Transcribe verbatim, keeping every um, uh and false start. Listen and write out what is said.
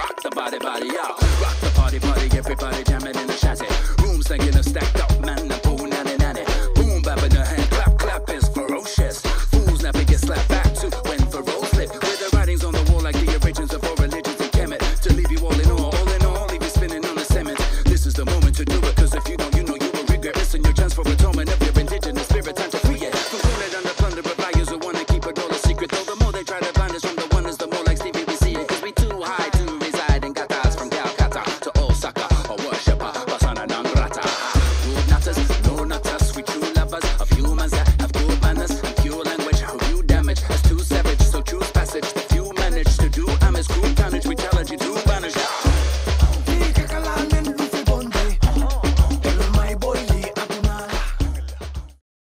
rock the body, body, y'all. Rock the party, party, everybody jamming in the chassis. Rooms hanging up, stacked up, man.